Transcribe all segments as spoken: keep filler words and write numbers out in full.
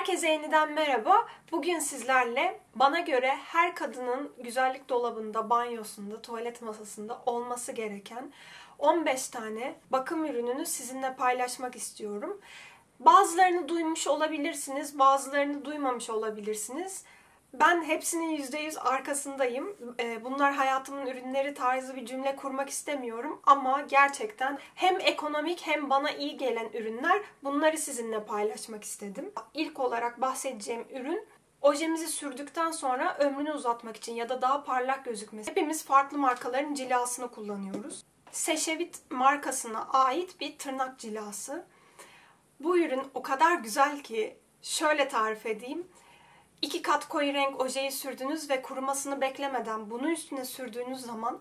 Herkese yeniden merhaba. Bugün sizlerle bana göre her kadının güzellik dolabında, banyosunda, tuvalet masasında olması gereken on beş tane bakım ürününü sizinle paylaşmak istiyorum. Bazılarını duymuş olabilirsiniz, bazılarını duymamış olabilirsiniz. Ben hepsinin yüzde yüz arkasındayım. Bunlar hayatımın ürünleri tarzı bir cümle kurmak istemiyorum ama gerçekten hem ekonomik hem bana iyi gelen ürünler, bunları sizinle paylaşmak istedim. İlk olarak bahsedeceğim ürün, ojemizi sürdükten sonra ömrünü uzatmak için ya da daha parlak gözükmesi. Hepimiz farklı markaların cilasını kullanıyoruz. Seşevit markasına ait bir tırnak cilası. Bu ürün o kadar güzel ki şöyle tarif edeyim. İki kat koyu renk ojeyi sürdünüz ve kurumasını beklemeden bunu üstüne sürdüğünüz zaman,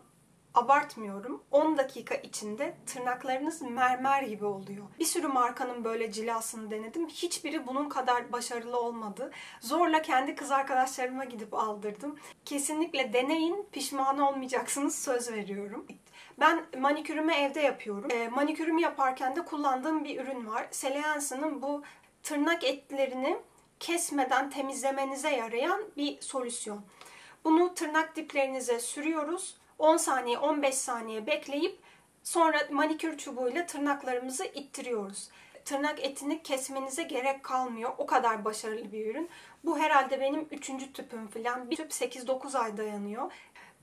abartmıyorum, on dakika içinde tırnaklarınız mermer gibi oluyor. Bir sürü markanın böyle cilasını denedim. Hiçbiri bunun kadar başarılı olmadı. Zorla kendi kız arkadaşlarıma gidip aldırdım. Kesinlikle deneyin, pişman olmayacaksınız, söz veriyorum. Ben manikürümü evde yapıyorum. E, manikürümü yaparken de kullandığım bir ürün var. Sally Hansen'ın bu tırnak etlerini kesmeden temizlemenize yarayan bir solüsyon. Bunu tırnak diplerinize sürüyoruz. on saniye on beş saniye bekleyip sonra manikür çubuğuyla tırnaklarımızı ittiriyoruz. Tırnak etini kesmenize gerek kalmıyor. O kadar başarılı bir ürün. Bu herhalde benim üçüncü tüpüm falan. Bir tüp sekiz dokuz ay dayanıyor.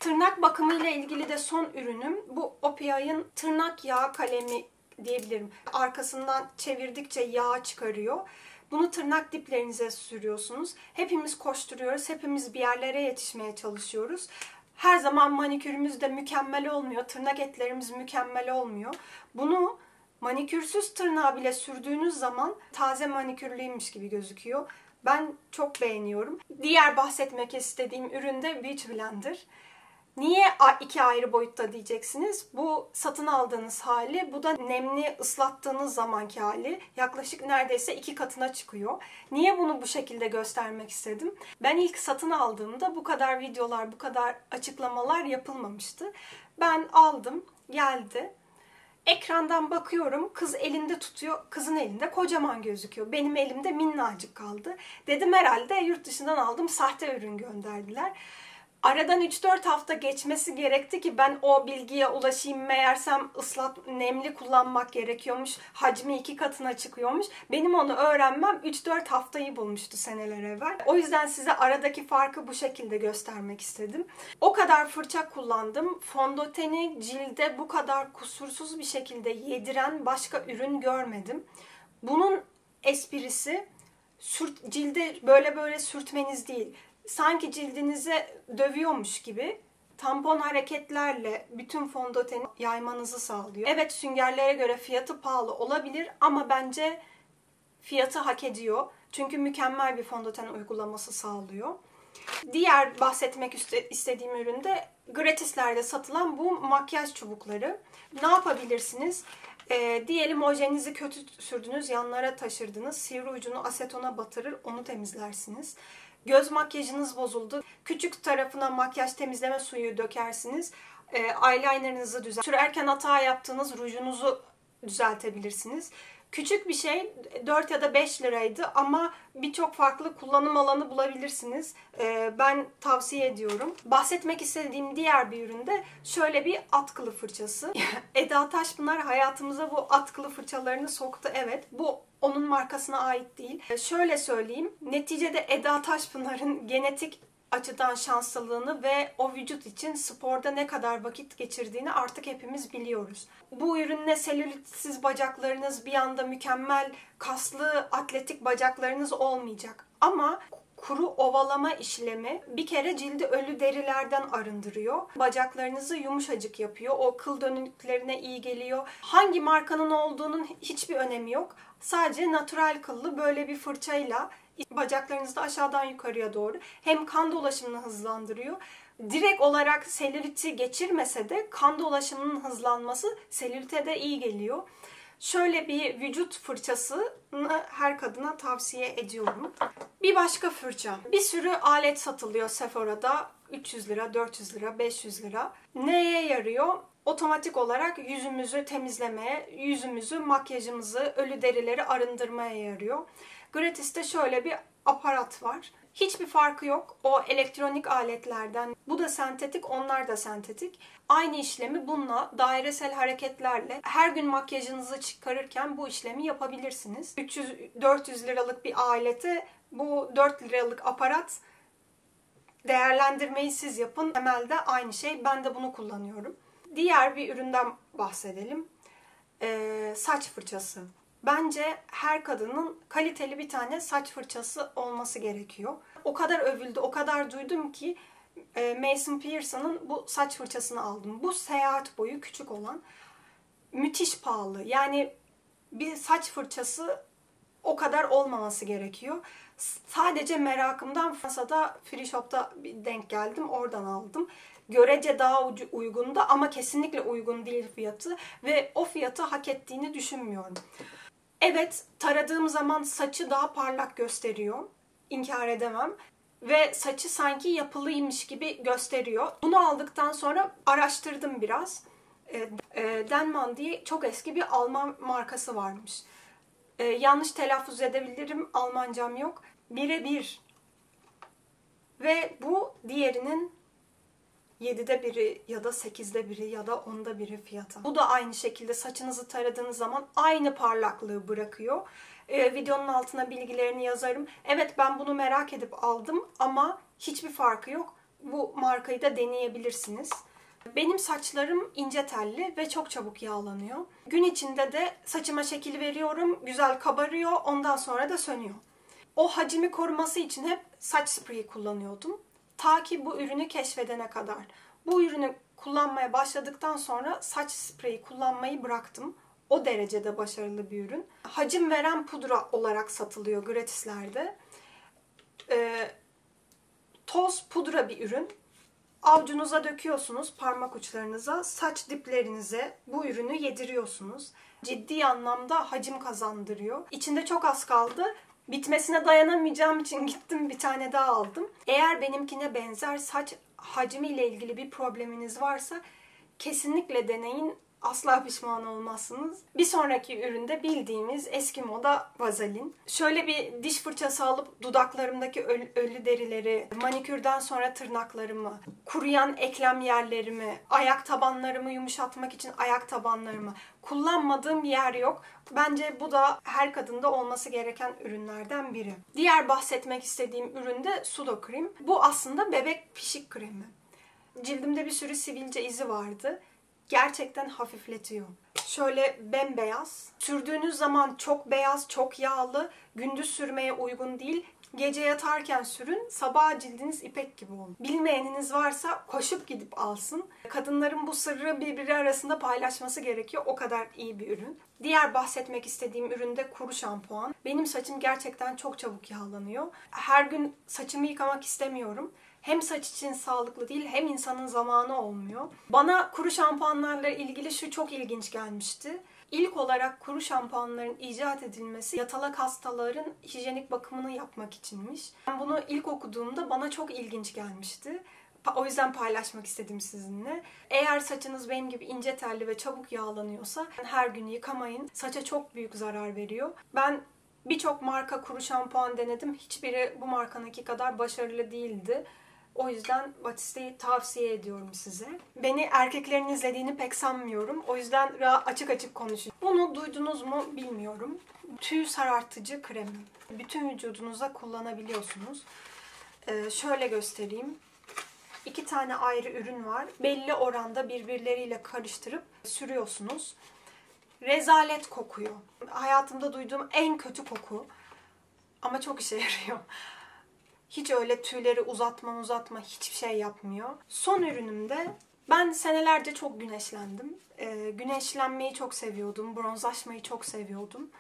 Tırnak bakımı ile ilgili de son ürünüm bu O P I'nin tırnak yağı kalemi diyebilirim. Arkasından çevirdikçe yağ çıkarıyor. Bunu tırnak diplerinize sürüyorsunuz. Hepimiz koşturuyoruz, hepimiz bir yerlere yetişmeye çalışıyoruz. Her zaman manikürümüz de mükemmel olmuyor, tırnak etlerimiz mükemmel olmuyor. Bunu manikürsüz tırnağa bile sürdüğünüz zaman taze manikürlüymüş gibi gözüküyor. Ben çok beğeniyorum. Diğer bahsetmek istediğim ürün de Beauty Blender. Niye iki ayrı boyutta diyeceksiniz? Bu satın aldığınız hali, bu da nemli ıslattığınız zamanki hali. Yaklaşık neredeyse iki katına çıkıyor. Niye bunu bu şekilde göstermek istedim? Ben ilk satın aldığımda bu kadar videolar, bu kadar açıklamalar yapılmamıştı. Ben aldım, geldi. Ekrandan bakıyorum, kız elinde tutuyor, kızın elinde kocaman gözüküyor. Benim elimde minnacık kaldı. Dedim herhalde yurt dışından aldım, sahte ürün gönderdiler. Aradan üç dört hafta geçmesi gerekti ki ben o bilgiye ulaşayım. Meğersem ıslat, nemli kullanmak gerekiyormuş. Hacmi iki katına çıkıyormuş. Benim onu öğrenmem üç dört haftayı bulmuştu seneler evvel. O yüzden size aradaki farkı bu şekilde göstermek istedim. O kadar fırça kullandım. Fondöteni cilde bu kadar kusursuz bir şekilde yediren başka ürün görmedim. Bunun esprisi sürt, cilde böyle böyle sürtmeniz değil. Sanki cildinize dövüyormuş gibi tampon hareketlerle bütün fondöteni yaymanızı sağlıyor. Evet, süngerlere göre fiyatı pahalı olabilir ama bence fiyatı hak ediyor. Çünkü mükemmel bir fondöten uygulaması sağlıyor. Diğer bahsetmek istediğim ürün de gratislerde satılan bu makyaj çubukları. Ne yapabilirsiniz? E, diyelim ojenizi kötü sürdünüz, yanlara taşırdınız. Sivri ucunu asetona batırır, onu temizlersiniz. Göz makyajınız bozuldu. Küçük tarafına makyaj temizleme suyu dökersiniz. E, eyelinerinizi düzelt. Sürerken hata yaptığınız rujunuzu düzeltebilirsiniz. Küçük bir şey, dört ya da beş liraydı ama birçok farklı kullanım alanı bulabilirsiniz. E, ben tavsiye ediyorum. Bahsetmek istediğim diğer bir ürün de şöyle bir atkılı fırçası. Eda Taşpınar hayatımıza bu atkılı fırçalarını soktu. Evet, bu onun markasına ait değil. Şöyle söyleyeyim, neticede Eda Taşpınar'ın genetik açıdan şanslılığını ve o vücut için sporda ne kadar vakit geçirdiğini artık hepimiz biliyoruz. Bu ürünle selülitsiz bacaklarınız, bir anda mükemmel kaslı atletik bacaklarınız olmayacak. Ama kuru ovalama işlemi bir kere cildi ölü derilerden arındırıyor. Bacaklarınızı yumuşacık yapıyor. O kıl dönüklerine iyi geliyor. Hangi markanın olduğunun hiçbir önemi yok. Sadece natural kıllı böyle bir fırçayla bacaklarınızı da aşağıdan yukarıya doğru hem kan dolaşımını hızlandırıyor. Direkt olarak selüliti geçirmese de kan dolaşımının hızlanması selülite de iyi geliyor. Şöyle bir vücut fırçasını her kadına tavsiye ediyorum. Bir başka fırça. Bir sürü alet satılıyor Sephora'da. üç yüz lira, dört yüz lira, beş yüz lira. Neye yarıyor? Otomatik olarak yüzümüzü temizlemeye, yüzümüzü, makyajımızı, ölü derileri arındırmaya yarıyor. Gratis'te şöyle bir aparat var. Hiçbir farkı yok o elektronik aletlerden. Bu da sentetik, onlar da sentetik. Aynı işlemi bununla dairesel hareketlerle her gün makyajınızı çıkarırken bu işlemi yapabilirsiniz. üç yüz dört yüz liralık bir alete bu dört liralık aparat, değerlendirmeyi siz yapın. Temelde aynı şey. Ben de bunu kullanıyorum. Diğer bir üründen bahsedelim. Ee, saç fırçası. Bence her kadının kaliteli bir tane saç fırçası olması gerekiyor. O kadar övüldü, o kadar duydum ki Mason Pearson'ın bu saç fırçasını aldım. Bu seyahat boyu küçük olan, müthiş pahalı. Yani bir saç fırçası o kadar olmaması gerekiyor. Sadece merakımdan Fransa'da Free Shop'ta bir denk geldim, oradan aldım. Görece daha uygundu ama kesinlikle uygun değil fiyatı ve o fiyatı hak ettiğini düşünmüyorum. Evet, taradığım zaman saçı daha parlak gösteriyor. İnkar edemem. Ve saçı sanki yapılıymış gibi gösteriyor. Bunu aldıktan sonra araştırdım biraz. Denman diye çok eski bir Alman markası varmış. Yanlış telaffuz edebilirim, Almancam yok. Bire bir. Ve bu diğerinin yedide biri ya da sekizde biri ya da onda biri fiyata. Bu da aynı şekilde saçınızı taradığınız zaman aynı parlaklığı bırakıyor. Ee, videonun altına bilgilerini yazarım. Evet, ben bunu merak edip aldım ama hiçbir farkı yok. Bu markayı da deneyebilirsiniz. Benim saçlarım ince telli ve çok çabuk yağlanıyor. Gün içinde de saçıma şekil veriyorum. Güzel kabarıyor. Ondan sonra da sönüyor. O hacmi koruması için hep saç spreyi kullanıyordum. Ta ki bu ürünü keşfedene kadar. Bu ürünü kullanmaya başladıktan sonra saç spreyi kullanmayı bıraktım. O derecede başarılı bir ürün. Hacim veren pudra olarak satılıyor gratislerde. E, toz pudra bir ürün. Avcunuza döküyorsunuz, parmak uçlarınıza, saç diplerinize bu ürünü yediriyorsunuz. Ciddi anlamda hacim kazandırıyor. İçinde çok az kaldı. Bitmesine dayanamayacağım için gittim bir tane daha aldım. Eğer benimkine benzer saç hacmiyle ilgili bir probleminiz varsa kesinlikle deneyin. Asla pişman olmazsınız. Bir sonraki üründe bildiğimiz eski moda vazelin. Şöyle bir diş fırçası alıp dudaklarımdaki ölü, ölü derileri, manikürden sonra tırnaklarımı, kuruyan eklem yerlerimi, ayak tabanlarımı yumuşatmak için ayak tabanlarımı kullanmadığım yer yok. Bence bu da her kadında olması gereken ürünlerden biri. Diğer bahsetmek istediğim ürün de Sudocrem. Bu aslında bebek pişik kremi. Cildimde bir sürü sivilce izi vardı. Gerçekten hafifletiyor. Şöyle bembeyaz. Sürdüğünüz zaman çok beyaz, çok yağlı. Gündüz sürmeye uygun değil. Gece yatarken sürün, sabaha cildiniz ipek gibi olur. Bilmeyeniniz varsa koşup gidip alsın. Kadınların bu sırrı birbiri arasında paylaşması gerekiyor. O kadar iyi bir ürün. Diğer bahsetmek istediğim ürün de kuru şampuan. Benim saçım gerçekten çok çabuk yağlanıyor. Her gün saçımı yıkamak istemiyorum. Hem saç için sağlıklı değil, hem insanın zamanı olmuyor. Bana kuru şampuanlarla ilgili şu çok ilginç gelmişti. İlk olarak kuru şampuanların icat edilmesi yatalak hastaların hijyenik bakımını yapmak içinmiş. Ben bunu ilk okuduğumda bana çok ilginç gelmişti. O yüzden paylaşmak istedim sizinle. Eğer saçınız benim gibi ince telli ve çabuk yağlanıyorsa her gün yıkamayın. Saça çok büyük zarar veriyor. Ben birçok marka kuru şampuan denedim. Hiçbiri bu markanınki kadar başarılı değildi. O yüzden Batiste'yi tavsiye ediyorum size. Beni erkeklerin izlediğini pek sanmıyorum. O yüzden açık açık konuşayım. Bunu duydunuz mu bilmiyorum. Tüy sarartıcı kremi. Bütün vücudunuza kullanabiliyorsunuz. Ee, şöyle göstereyim. İki tane ayrı ürün var. Belli oranda birbirleriyle karıştırıp sürüyorsunuz. Rezalet kokuyor. Hayatımda duyduğum en kötü koku. Ama çok işe yarıyor. Hiç öyle tüyleri uzatma uzatma hiçbir şey yapmıyor. Son ürünümde ben senelerce çok güneşlendim. E, güneşlenmeyi çok seviyordum. Bronzlaşmayı çok seviyordum.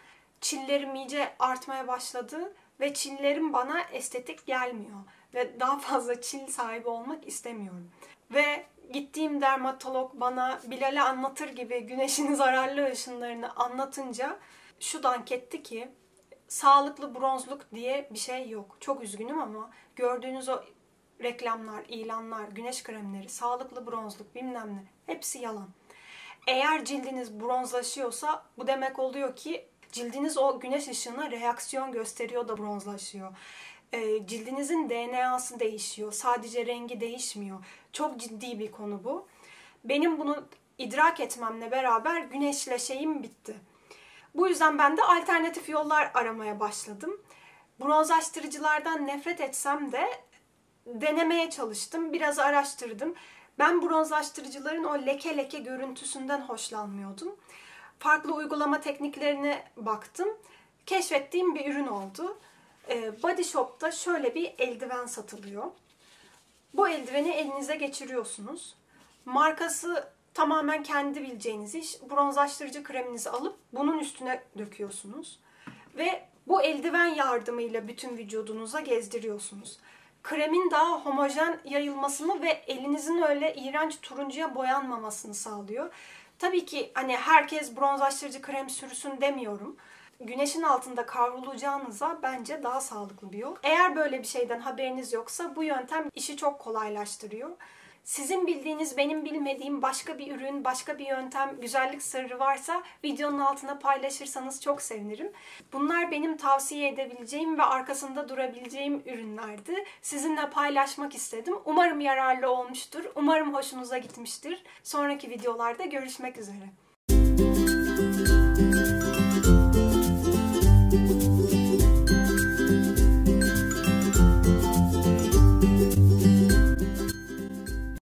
Çillerim iyice artmaya başladı ve çillerim bana estetik gelmiyor. Ve daha fazla çil sahibi olmak istemiyorum. Ve gittiğim dermatolog bana Bilal'e anlatır gibi güneşin zararlı ışınlarını anlatınca şu dank etti ki sağlıklı bronzluk diye bir şey yok. Çok üzgünüm ama gördüğünüz o reklamlar, ilanlar, güneş kremleri, sağlıklı bronzluk bilmem ne hepsi yalan. Eğer cildiniz bronzlaşıyorsa bu demek oluyor ki Cildiniz o güneş ışığına reaksiyon gösteriyor da bronzlaşıyor. E, cildinizin D N A'sı değişiyor. Sadece rengi değişmiyor. Çok ciddi bir konu bu. Benim bunu idrak etmemle beraber güneşle şeyim bitti. Bu yüzden ben de alternatif yollar aramaya başladım. Bronzlaştırıcılardan nefret etsem de denemeye çalıştım. Biraz araştırdım. Ben bronzlaştırıcıların o leke leke görüntüsünden hoşlanmıyordum. Farklı uygulama tekniklerine baktım. Keşfettiğim bir ürün oldu. Body Shop'ta şöyle bir eldiven satılıyor. Bu eldiveni elinize geçiriyorsunuz. Markası tamamen kendi bileceğiniz iş. Bronzlaştırıcı kreminizi alıp bunun üstüne döküyorsunuz. Ve bu eldiven yardımıyla bütün vücudunuza gezdiriyorsunuz. Kremin daha homojen yayılmasını ve elinizin öyle iğrenç turuncuya boyanmamasını sağlıyor. Tabii ki hani herkes bronzlaştırıcı krem sürsün demiyorum. Güneşin altında kavrulacağınıza bence daha sağlıklı bir yol. Eğer böyle bir şeyden haberiniz yoksa bu yöntem işi çok kolaylaştırıyor. Sizin bildiğiniz, benim bilmediğim başka bir ürün, başka bir yöntem, güzellik sırrı varsa videonun altına paylaşırsanız çok sevinirim. Bunlar benim tavsiye edebileceğim ve arkasında durabileceğim ürünlerdi. Sizinle paylaşmak istedim. Umarım yararlı olmuştur. Umarım hoşunuza gitmiştir. Sonraki videolarda görüşmek üzere.